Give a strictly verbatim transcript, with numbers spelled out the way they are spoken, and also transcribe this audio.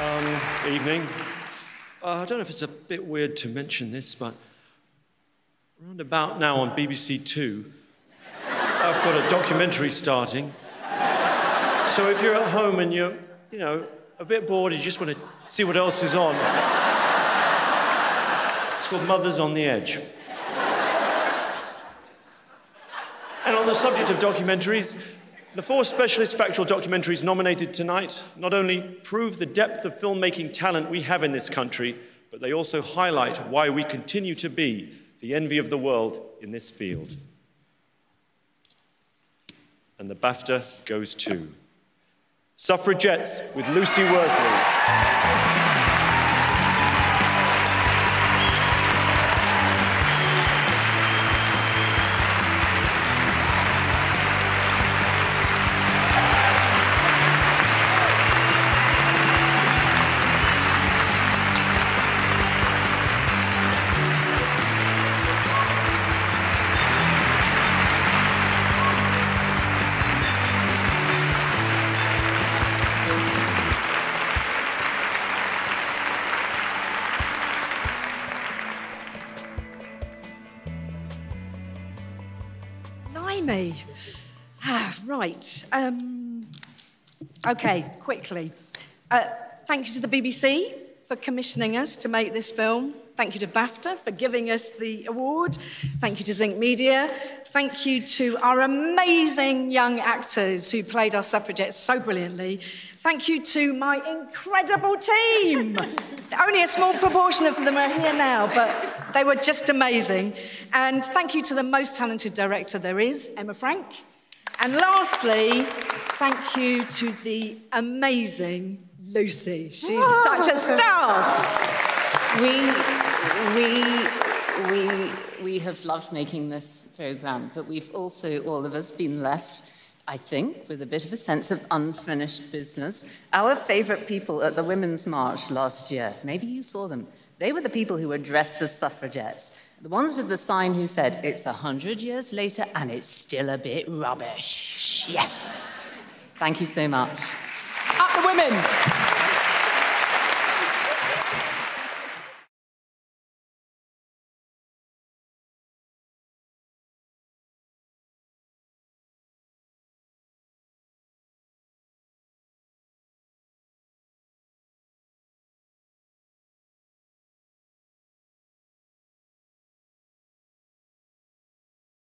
Um, evening. Uh, I don't know if it's a bit weird to mention this, but round about now on B B C Two, I've got a documentary starting. So if you're at home and you're, you know, a bit bored, you just want to see what else is on. It's called Mothers on the Edge. And on the subject of documentaries, the four specialist factual documentaries nominated tonight not only prove the depth of filmmaking talent we have in this country, but they also highlight why we continue to be the envy of the world in this field. And the BAFTA goes to Suffragettes with Lucy Worsley. Me. Ah, right. Um, okay, quickly. Uh, thank you to the B B C for commissioning us to make this film. Thank you to BAFTA for giving us the award. Thank you to Zinc Media. Thank you to our amazing young actors who played our suffragettes so brilliantly. Thank you to my incredible team. Only a small proportion of them are here now, but they were just amazing. And thank you to the most talented director there is, Emma Frank. And lastly, thank you to the amazing Lucy. She's such a star. We, we, we, we have loved making this programme, but we've also, all of us, been left, I think, with a bit of a sense of unfinished business. Our favourite people at the Women's March last year, maybe you saw them, they were the people who were dressed as suffragettes. The ones with the sign who said, it's a hundred years later and it's still a bit rubbish. Yes! Thank you so much. Up the women!